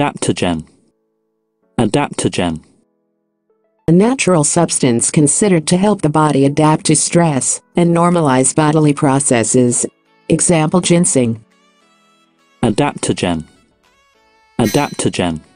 Adaptogen. Adaptogen. A natural substance considered to help the body adapt to stress and normalize bodily processes. Example: ginseng. Adaptogen. Adaptogen.